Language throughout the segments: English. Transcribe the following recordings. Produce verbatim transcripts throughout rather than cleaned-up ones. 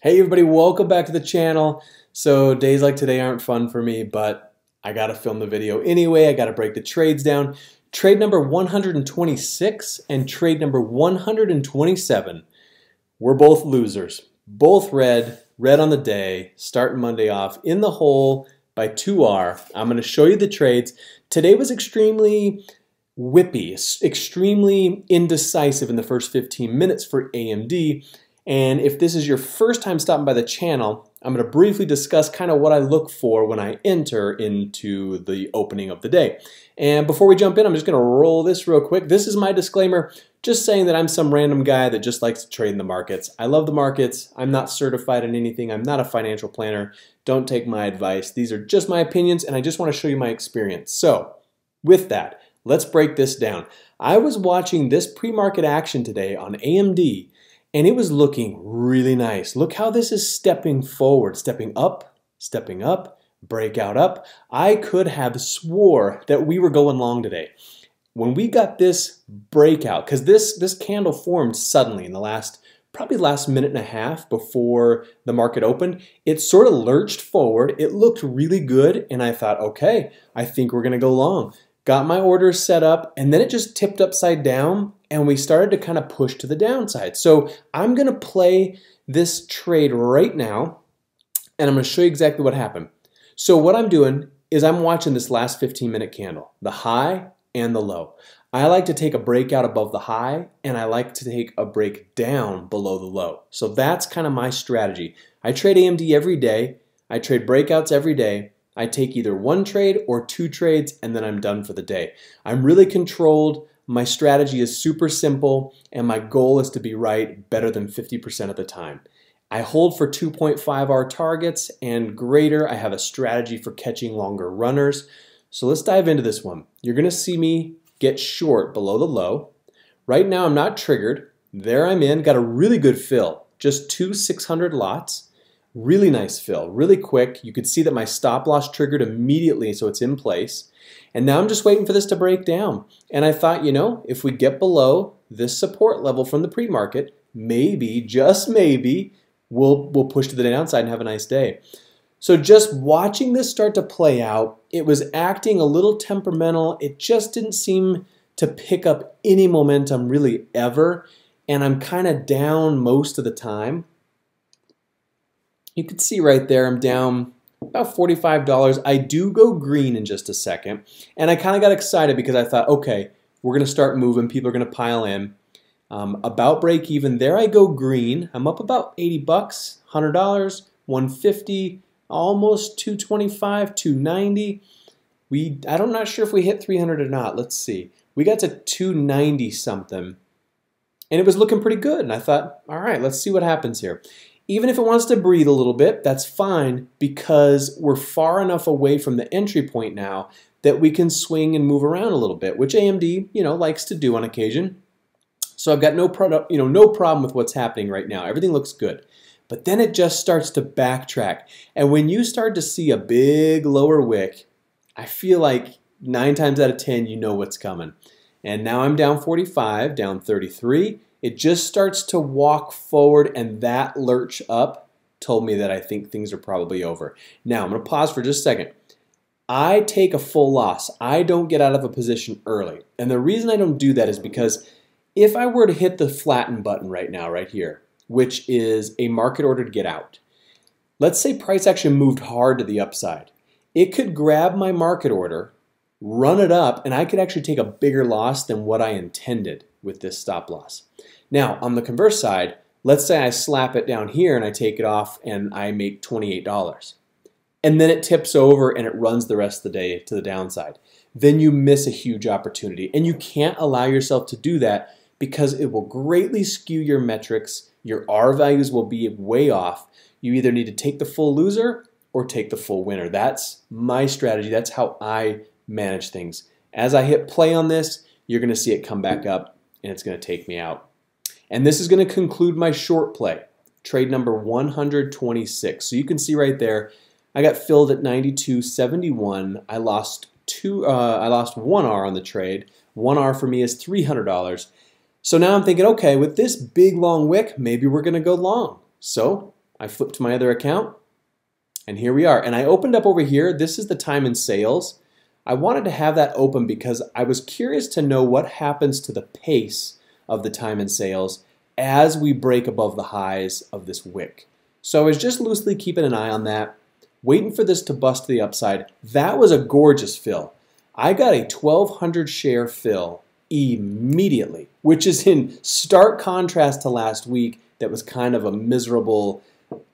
Hey everybody, welcome back to the channel. So days like today aren't fun for me, but I gotta film the video anyway. I gotta break the trades down. Trade number one hundred twenty-six and trade number one hundred twenty-seven. We're both losers, both red, red on the day, starting Monday off in the hole by two R. I'm gonna show you the trades. Today was extremely whippy, extremely indecisive in the first fifteen minutes for A M D. And if this is your first time stopping by the channel, I'm going to briefly discuss kind of what I look for when I enter into the opening of the day. And before we jump in, I'm just going to roll this real quick. This is my disclaimer, just saying that I'm some random guy that just likes to trade in the markets. I love the markets. I'm not certified in anything. I'm not a financial planner. Don't take my advice. These are just my opinions, and I just want to show you my experience. So with that, let's break this down. I was watching this pre-market action today on A M D, and it was looking really nice. Look how this is stepping forward, stepping up, stepping up, breakout up. I could have swore that we were going long today. When we got this breakout, because this, this candle formed suddenly in the last, probably last minute and a half before the market opened, it sort of lurched forward. It looked really good, and I thought, okay, I think we're gonna go long. Got my orders set up, and then it just tipped upside down and we started to kind of push to the downside. So I'm gonna play this trade right now and I'm gonna show you exactly what happened. So what I'm doing is I'm watching this last fifteen minute candle, the high and the low. I like to take a breakout above the high and I like to take a break down below the low. So that's kind of my strategy. I trade A M D every day. I trade breakouts every day. I take either one trade or two trades and then I'm done for the day. I'm really controlled, my strategy is super simple, and my goal is to be right better than fifty percent of the time. I hold for two point five R targets and greater. I have a strategy for catching longer runners. So let's dive into this one. You're gonna see me get short below the low. Right now I'm not triggered. There I'm in, got a really good fill, just two six hundred lots. Really nice fill, really quick. You could see that my stop loss triggered immediately, so it's in place. And now I'm just waiting for this to break down. And I thought, you know, if we get below this support level from the pre-market, maybe, just maybe, we'll, we'll push to the downside and have a nice day. So just watching this start to play out, it was acting a little temperamental. It just didn't seem to pick up any momentum really ever. And I'm kind of down most of the time. You can see right there, I'm down about forty-five dollars. I do go green in just a second. And I kind of got excited because I thought, okay, we're going to start moving. People are going to pile in. Um, about break even, there I go green. I'm up about eighty bucks, one hundred dollars, one fifty, almost two twenty-five, two ninety. We, I'm not sure if we hit three hundred or not. Let's see. We got to two ninety something. And it was looking pretty good. And I thought, all right, let's see what happens here. Even if it wants to breathe a little bit, that's fine because we're far enough away from the entry point now that we can swing and move around a little bit, which A M D, you know, likes to do on occasion. So I've got no product, you know, no problem with what's happening right now. Everything looks good. But then it just starts to backtrack. And when you start to see a big lower wick, I feel like nine times out of ten, you know what's coming. And now I'm down forty-five, down thirty-three. It just starts to walk forward, and that lurch up told me that I think things are probably over. Now, I'm going to pause for just a second. I take a full loss. I don't get out of a position early. And the reason I don't do that is because if I were to hit the flatten button right now, right here, which is a market order to get out, let's say price action moved hard to the upside. It could grab my market order, run it up, and I could actually take a bigger loss than what I intended with this stop loss. Now, on the converse side, let's say I slap it down here and I take it off and I make twenty-eight dollars. And then it tips over and it runs the rest of the day to the downside. Then you miss a huge opportunity, and you can't allow yourself to do that because it will greatly skew your metrics. Your R values will be way off. You either need to take the full loser or take the full winner. That's my strategy. That's how I manage things. As I hit play on this, you're going to see it come back up and it's going to take me out. And this is going to conclude my short play, trade number one hundred twenty-six. So you can see right there, I got filled at ninety-two seventy-one. I lost two. Uh, I lost one R on the trade. One R for me is three hundred dollars. So now I'm thinking, okay, with this big long wick, maybe we're going to go long. So I flipped to my other account, and here we are. And I opened up over here. This is the time in sales. I wanted to have that open because I was curious to know what happens to the pace of the time in sales as we break above the highs of this wick. So I was just loosely keeping an eye on that, waiting for this to bust to the upside. That was a gorgeous fill. I got a twelve hundred share fill immediately, which is in stark contrast to last week. That was kind of a miserable,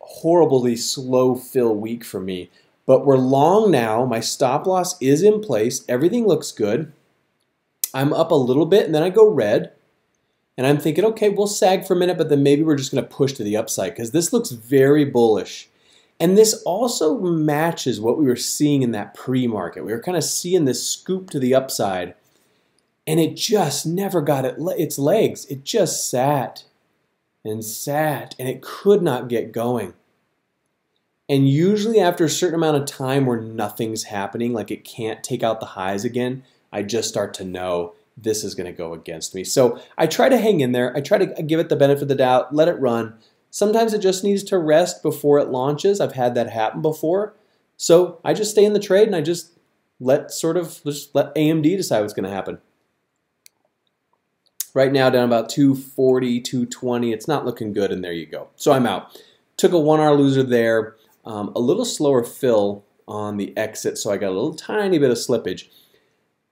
horribly slow fill week for me. But we're long now, my stop loss is in place, everything looks good. I'm up a little bit and then I go red and I'm thinking, okay, we'll sag for a minute, but then maybe we're just gonna push to the upside because this looks very bullish. And this also matches what we were seeing in that pre-market. We were kind of seeing this scoop to the upside and it just never got it, its legs. It just sat and sat and it could not get going. And usually after a certain amount of time where nothing's happening, like it can't take out the highs again, I just start to know this is going to go against me. So I try to hang in there. I try to give it the benefit of the doubt, let it run. Sometimes it just needs to rest before it launches. I've had that happen before. So I just stay in the trade and I just let sort of just let A M D decide what's going to happen. Right now down about two forty, two twenty. It's not looking good and there you go. So I'm out. Took a one hour loser there. Um, a little slower fill on the exit, so I got a little tiny bit of slippage.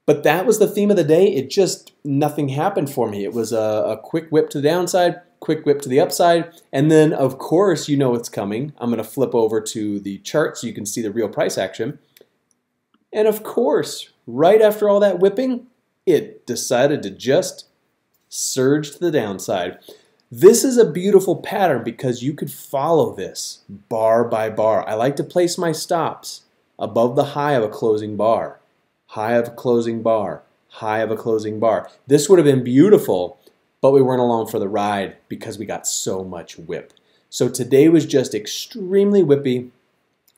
But that was the theme of the day. It just, nothing happened for me. It was a, a quick whip to the downside, quick whip to the upside, and then of course you know what's coming. I'm gonna flip over to the chart so you can see the real price action. And of course, right after all that whipping, it decided to just surge to the downside. This is a beautiful pattern because you could follow this bar by bar. I like to place my stops above the high of a closing bar, high of a closing bar, high of a closing bar. This would have been beautiful, but we weren't along for the ride because we got so much whip. So today was just extremely whippy.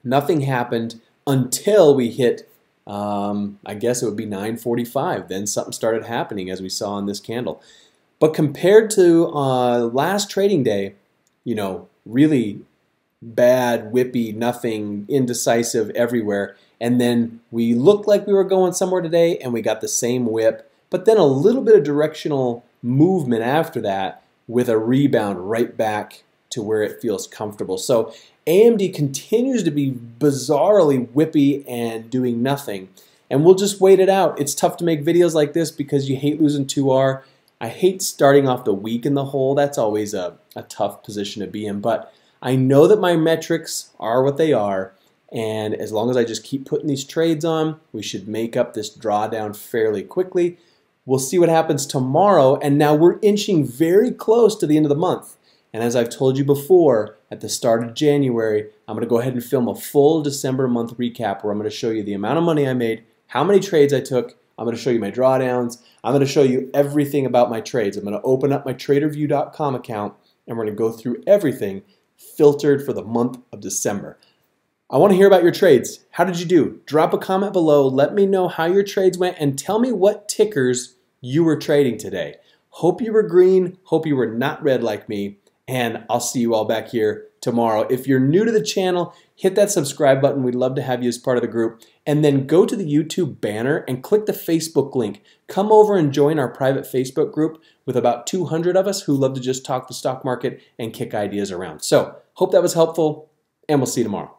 Nothing happened until we hit, um, I guess it would be nine forty-five. Then something started happening as we saw on this candle. But compared to uh, last trading day, you know, really bad, whippy, nothing, indecisive everywhere. And then we looked like we were going somewhere today and we got the same whip, but then a little bit of directional movement after that with a rebound right back to where it feels comfortable. So A M D continues to be bizarrely whippy and doing nothing. And we'll just wait it out. It's tough to make videos like this because you hate losing two R. I hate starting off the week in the hole. That's always a, a tough position to be in, but I know that my metrics are what they are, and as long as I just keep putting these trades on, we should make up this drawdown fairly quickly. We'll see what happens tomorrow, and now we're inching very close to the end of the month. And as I've told you before, at the start of January, I'm gonna go ahead and film a full December month recap where I'm gonna show you the amount of money I made, how many trades I took, I'm going to show you my drawdowns. I'm going to show you everything about my trades. I'm going to open up my trader view dot com account and we're going to go through everything filtered for the month of December. I want to hear about your trades. How did you do? Drop a comment below. Let me know how your trades went and tell me what tickers you were trading today. Hope you were green. Hope you were not red like me. And I'll see you all back here tomorrow. If you're new to the channel, hit that subscribe button. We'd love to have you as part of the group. And then go to the YouTube banner and click the Facebook link. Come over and join our private Facebook group with about two hundred of us who love to just talk the stock market and kick ideas around. So, hope that was helpful, and we'll see you tomorrow.